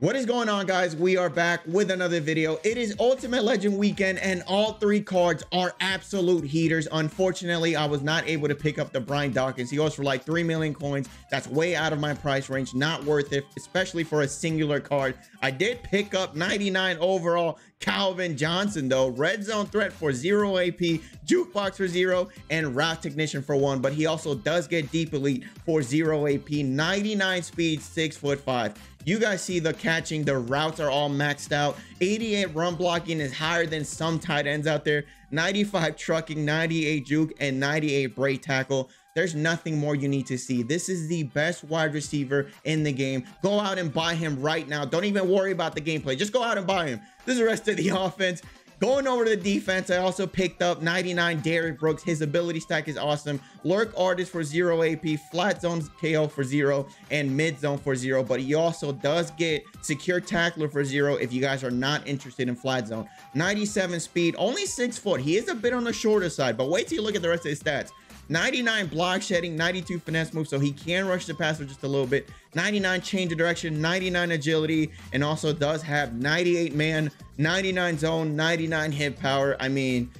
What is going on, guys? We are back with another video. It is Ultimate Legend Weekend, and all three cards are absolute heaters. Unfortunately, I was not able to pick up the Brian Dawkins. He goes for like 3 million coins. That's way out of my price range. Not worth it, especially for a singular card. I did pick up 99 overall Calvin Johnson, though. Red zone threat for 0 AP, jukebox for 0, and route technician for 1. But he also does get deep elite for 0 AP, 99 speed, 6'5". You guys see the catching, the routes are all maxed out. 88 run blocking is higher than some tight ends out there. 95 trucking, 98 juke, and 98 break tackle. There's nothing more you need to see. This is the best wide receiver in the game. Go out and buy him right now. Don't even worry about the gameplay. Just go out and buy him. This is the rest of the offense. Going over to the defense, I also picked up 99 Derrick Brooks. His ability stack is awesome. Lurk Artist for 0 AP, Flat Zone KO for 0, and Mid Zone for 0. But he also does get Secure Tackler for 0 if you guys are not interested in Flat Zone. 97 speed, only 6 foot. He is a bit on the shorter side, but wait till you look at the rest of his stats. 99 block shedding, 92 finesse move, so he can rush the passer just a little bit. 99 change of direction, 99 agility, and also does have 98 man, 99 zone, 99 hit power. I mean,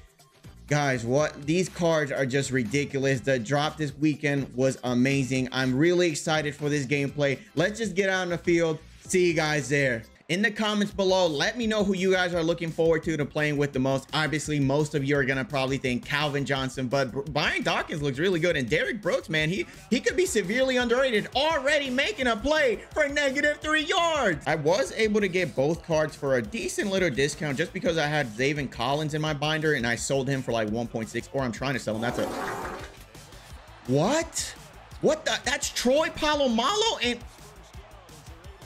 guys, what these cards are just ridiculous. The drop this weekend was amazing. I'm really excited for this gameplay. Let's just get out on the field. See you guys there. In the comments below, let me know who you guys are looking forward to playing with the most. Obviously, most of you are going to probably think Calvin Johnson, but Brian Dawkins looks really good. And Derrick Brooks, man, he could be severely underrated, already making a play for -3 yards. I was able to get both cards for a decent little discount just because I had Zayven Collins in my binder and I sold him for like 1.6, or I'm trying to sell him. That's a... What the... That's Troy Palomalo and...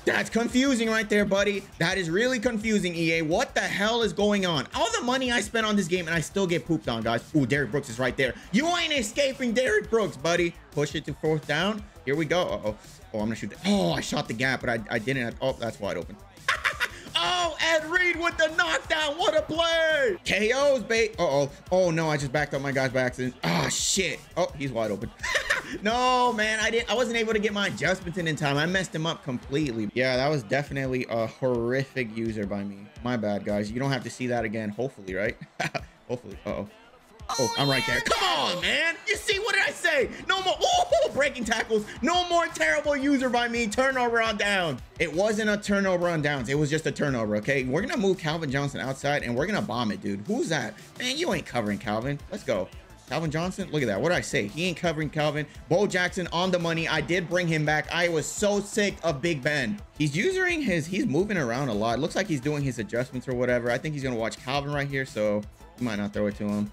That's confusing right there, buddy. That is really confusing, EA. What the hell is going on? All the money I spent on this game, and I still get pooped on, guys. Ooh, Derrick Brooks is right there. You ain't escaping Derrick Brooks, buddy. Push it to 4th down. Here we go. Uh-oh. Oh, I'm going to shoot. Oh, I shot the gap, but I didn't. Oh, that's wide open. Oh, Ed Reed with the knockdown. What a play. KOs, babe. Uh-oh. Oh, no, I just backed up my guys by accident. Oh, shit. Oh, he's wide open. No, man, I wasn't able to get my adjustments in time. I messed him up completely. Yeah, that was definitely a horrific user by me. My bad, guys. You don't have to see that again. Hopefully, right? Hopefully. Uh-oh. Oh, I'm right there. Come on, man. You see, what did I say? No more breaking tackles. No more terrible user by me. Turnover on down. It wasn't a turnover on downs. It was just a turnover, okay? We're going to move Calvin Johnson outside, and we're going to bomb it, dude. Who's that? Man, you ain't covering Calvin. Let's go. Calvin Johnson, look at that. What did I say? He ain't covering Calvin. Bo Jackson on the money. I did bring him back. I was so sick of Big Ben. He's moving around a lot. It looks like he's doing his adjustments or whatever. I think he's going to watch Calvin right here, so we might not throw it to him.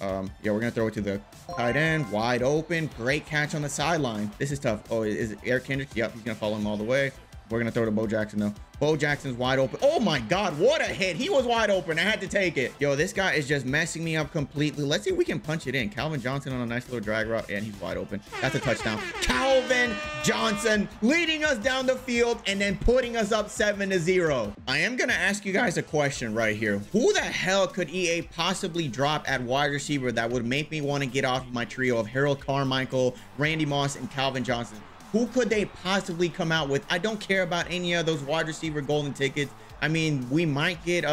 Yeah, we're going to throw it to the tight end. Wide open. Great catch on the sideline. This is tough. Oh, is it Eric Kendricks? Yep, he's going to follow him all the way. We're going to throw to Bo Jackson, though. Bo Jackson's wide open. Oh, my God. What a hit. He was wide open. I had to take it. Yo, this guy is just messing me up completely. Let's see if we can punch it in. Calvin Johnson on a nice little drag route, and he's wide open. That's a touchdown. Calvin Johnson leading us down the field and then putting us up 7-0. I am going to ask you guys a question right here. Who the hell could EA possibly drop at wide receiver that would make me want to get off my trio of Harold Carmichael, Randy Moss, and Calvin Johnson? Who could they possibly come out with? I don't care about any of those wide receiver golden tickets. I mean, we might get,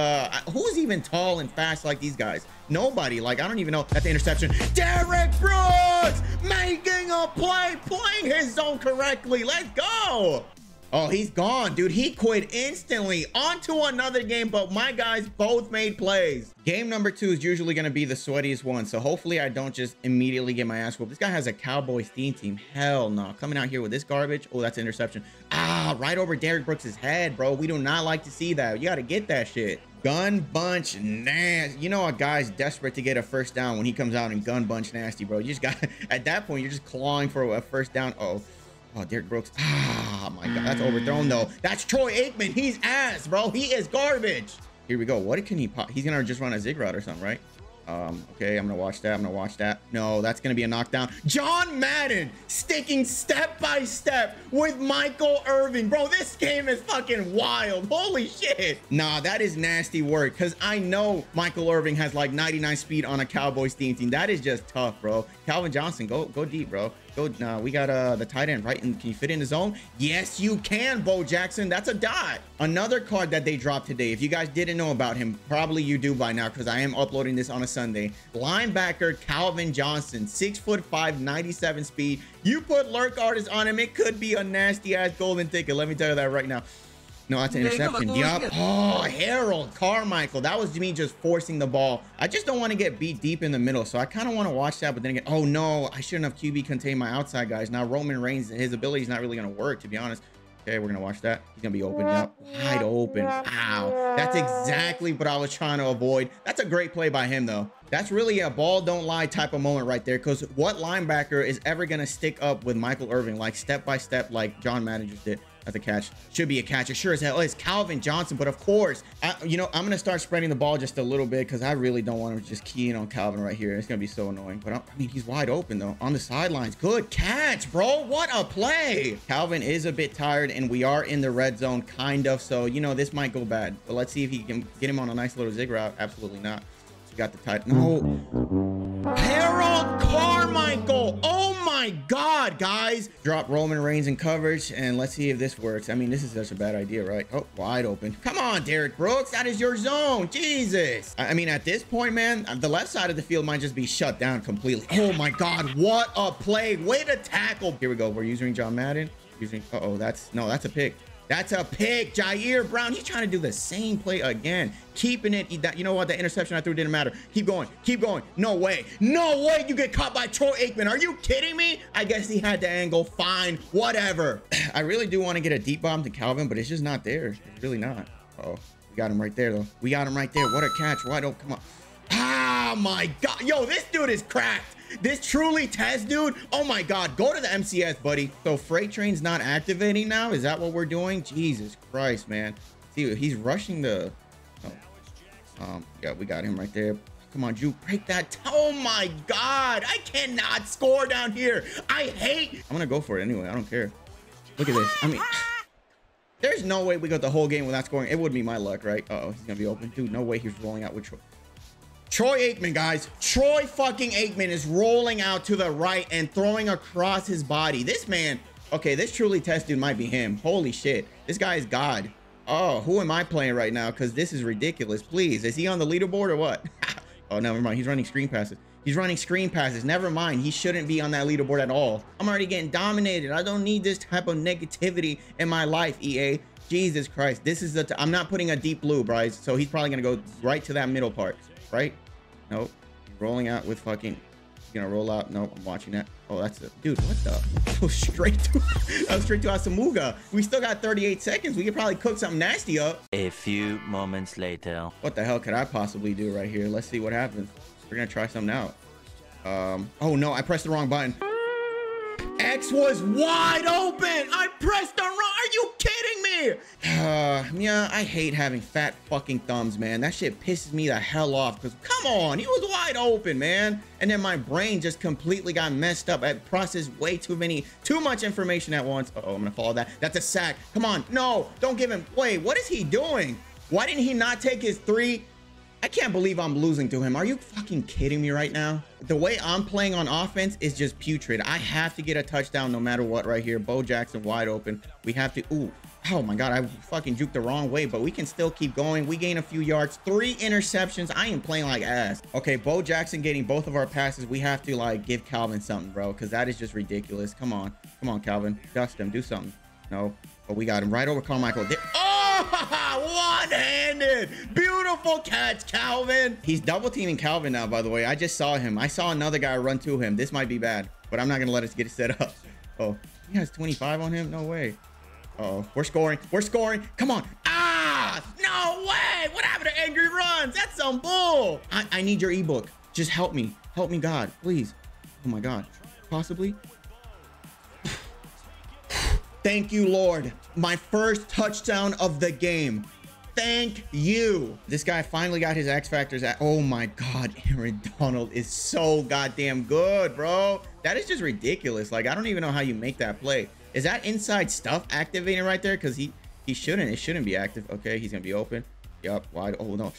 who's even tall and fast like these guys? Nobody. Like, I don't even know. That's the interception. Derrick Brooks making a play, playing his zone correctly. Let's go. Oh, he's gone, dude. He quit instantly. On to another game, but my guys both made plays. Game number 2 is usually going to be the sweatiest one, so hopefully I don't just immediately get my ass whooped. This guy has a Cowboys theme team. Hell no. Coming out here with this garbage. Oh, that's an interception. Ah, right over Derrick Brooks' head, bro. We do not like to see that. You got to get that shit. Gun bunch nasty. You know, a guy's desperate to get a 1st down when he comes out and gun bunch nasty, bro. You just got, at that point, you're just clawing for a 1st down. Uh-oh. Oh, Derrick Brooks. Ah, my God. That's overthrown, though. That's Troy Aikman. He's ass, bro. He is garbage. Here we go. What can he pop? He's going to just run a zig route or something, right? Okay, I'm going to watch that. No, that's going to be a knockdown. John Madden sticking step by step with Michael Irvin. Bro, this game is fucking wild. Holy shit. Nah, that is nasty work because I know Michael Irvin has like 99 speed on a Cowboys team. That is just tough, bro. Calvin Johnson, go deep, bro. We got the tight end, right? And can you fit in the zone? Yes, you can, Bo Jackson. That's a dot. Another card that they dropped today. If you guys didn't know about him, probably you do by now because I am uploading this on a Sunday. Linebacker Calvin Johnson, 6'5", 97 speed. You put lurk artist on him, it could be a nasty ass golden ticket. Let me tell you that right now. No, that's an interception. Yup. Oh, Harold Carmichael. That was me just forcing the ball. I just don't want to get beat deep in the middle, so I kind of want to watch that. But then again, oh no, I shouldn't have QB contained my outside guys. Now Roman Reigns, his ability is not really going to work, to be honest. Okay, we're going to watch that. He's going to be open. Yup. Wide open. Wow. That's exactly what I was trying to avoid. That's a great play by him, though. That's really a ball don't lie type of moment right there, because what linebacker is ever going to stick up with Michael Irvin, like step by step, like John Madden just did? That's a catch. Should be a catch. It sure as hell is Calvin Johnson. But of course, I'm going to start spreading the ball just a little bit because I really don't want him just keying on Calvin right here. It's going to be so annoying. But I mean, he's wide open, though, on the sidelines. Good catch, bro. What a play. Calvin is a bit tired, and we are in the red zone, kind of. So, you know, this might go bad. But let's see if he can get him on a nice little zig route. Absolutely not. So got the tight. No. Harold Carmichael. Oh, my God, guys. Drop Roman Reigns in coverage, and let's see if this works. I mean, this is such a bad idea, right? Oh, wide open. Come on, Derrick Brooks. That is your zone. Jesus. I mean, at this point, man, the left side of the field might just be shut down completely. Oh, my God. What a play. Way to tackle. Here we go. We're using John Madden. Uh-oh, that's a pick. That's a pick. Jair Brown, he's trying to do the same play again. Keeping it. You know what? The interception I threw didn't matter. Keep going. Keep going. No way. No way you get caught by Troy Aikman. Are you kidding me? I guess he had the angle. Fine. Whatever. I really do want to get a deep bomb to Calvin, but it's just not there. It's really not. Uh-oh. We got him right there, though. We got him right there. What a catch. Why don't come on? Oh, my God. Yo, this dude is cracked. This truly test, dude. Oh, my God. Go to the MCS, buddy. So, freight train's not activating now? Is that what we're doing? Jesus Christ, man. See, he's rushing the... Oh. Yeah, we got him right there. Come on, Drew. Break that. Oh, my God. I cannot score down here. I hate... I'm going to go for it anyway. I don't care. Look at this. I mean... There's no way we got the whole game without scoring. It would be my luck, right? Uh-oh. He's going to be open. Dude, no way he's rolling out with Troy Aikman, guys. Troy fucking Aikman is rolling out to the right and throwing across his body. This man, okay, this truly test dude might be him. Holy shit. This guy is God. Oh, who am I playing right now? Because this is ridiculous. Please. Is he on the leaderboard or what? Oh, never mind. He's running screen passes. He's running screen passes. Never mind. He shouldn't be on that leaderboard at all. I'm already getting dominated. I don't need this type of negativity in my life, EA. Jesus Christ. This is the... I'm not putting a deep blue, Bryce. So he's probably going to go right to that middle part. Right? Nope. Rolling out with fucking... He's gonna roll out. Nope. I'm watching that. Oh, that's a... Dude, what the... Straight to Asamuga. We still got 38 seconds. We could probably cook something nasty up. A few moments later. What the hell could I possibly do right here? Let's see what happens. We're gonna try something out. Oh, no. I pressed the wrong button. X was wide open. I pressed the wrong... Are you kidding me? Yeah, I hate having fat fucking thumbs, man. That shit pisses me the hell off because, come on, he was wide open, man. And then my brain just completely got messed up. I processed way too much information at once. Uh-oh, I'm going to follow that. That's a sack. Come on. No, don't give him... Wait, what is he doing? Why didn't he not take his three... I can't believe I'm losing to him. Are you fucking kidding me right now? The way I'm playing on offense is just putrid. I have to get a touchdown no matter what right here. Bo Jackson wide open. We have to... Ooh. Oh, my God. I fucking juked the wrong way, but we can still keep going. We gain a few yards. 3 interceptions. I am playing like ass. Okay, Bo Jackson getting both of our passes. We have to, like, give Calvin something, bro, because that is just ridiculous. Come on. Come on, Calvin. Dust him. Do something. No. But we got him right over Carmichael. Oh! One-handed! Beautiful catch, Calvin! He's double-teaming Calvin now, by the way. I just saw him. I saw another guy run to him. This might be bad, but I'm not going to let us get it set up. Oh, he has 25 on him? No way. Uh-oh. We're scoring. We're scoring. Come on. Ah! No way! What happened to Angry Runs? That's some bull! I need your ebook. Just help me. Help me, God. Please. Oh, my God. Possibly? Thank you, Lord. My first touchdown of the game. Thank you. This guy finally got his X factors at... Oh, my God. Aaron Donald is so goddamn good, bro. That is just ridiculous. Like, I don't even know how you make that play. Is that inside stuff activating right there? Because he shouldn't. It shouldn't be active. Okay, he's going to be open. Yup. Wide. Oh, no.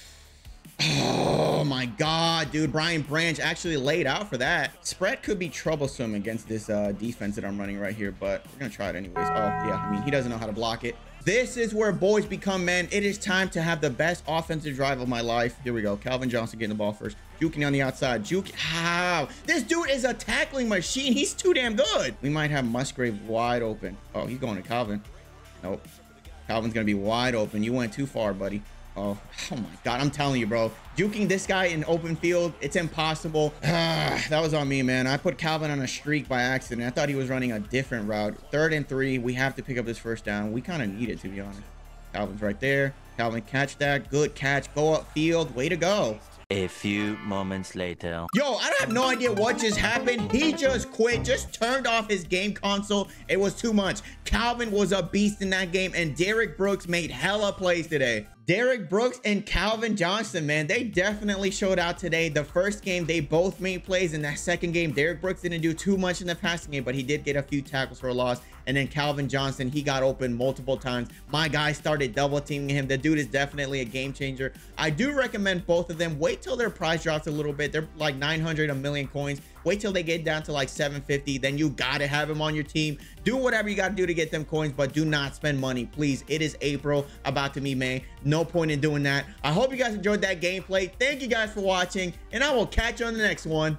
Oh my God, dude. Brian Branch actually laid out for that. Spread could be troublesome against this defense that I'm running right here, but we're gonna try it anyways. Oh yeah, I mean, he doesn't know how to block it. This is where boys become men. It is time to have the best offensive drive of my life. Here we go. Calvin Johnson getting the ball first. Juking on the outside. Juke. How? This dude is a tackling machine. He's too damn good. We might have Musgrave wide open. Oh, he's going to Calvin. Nope. Calvin's going to be wide open. You went too far, buddy. Oh my God. I'm telling you, bro. Juking this guy in open field, it's impossible. That was on me, man. I put Calvin on a streak by accident. I thought he was running a different route. 3rd and 3. We have to pick up this first down. We kind of need it, to be honest. Calvin's right there. Calvin, catch that. Good catch. Go upfield. Way to go. A few moments later. Yo, I have no idea what just happened. He just quit, just turned off his game console. It was too much. Calvin was a beast in that game, and Derrick Brooks made hella plays today. Derrick Brooks and Calvin Johnson, man, they definitely showed out today. The first game, they both made plays. In that second game, Derrick Brooks didn't do too much in the passing game, but he did get a few tackles for a loss. And then Calvin Johnson, he got open multiple times. My guy started double teaming him. The dude is definitely a game changer. I do recommend both of them. Wait till their price drops a little bit. They're like 900, a million coins. Wait till they get down to like 750. Then you got to have him on your team. Do whatever you got to do to get them coins, but do not spend money, please. It is April, about to be May. No point in doing that. I hope you guys enjoyed that gameplay. Thank you guys for watching, and I will catch you on the next one.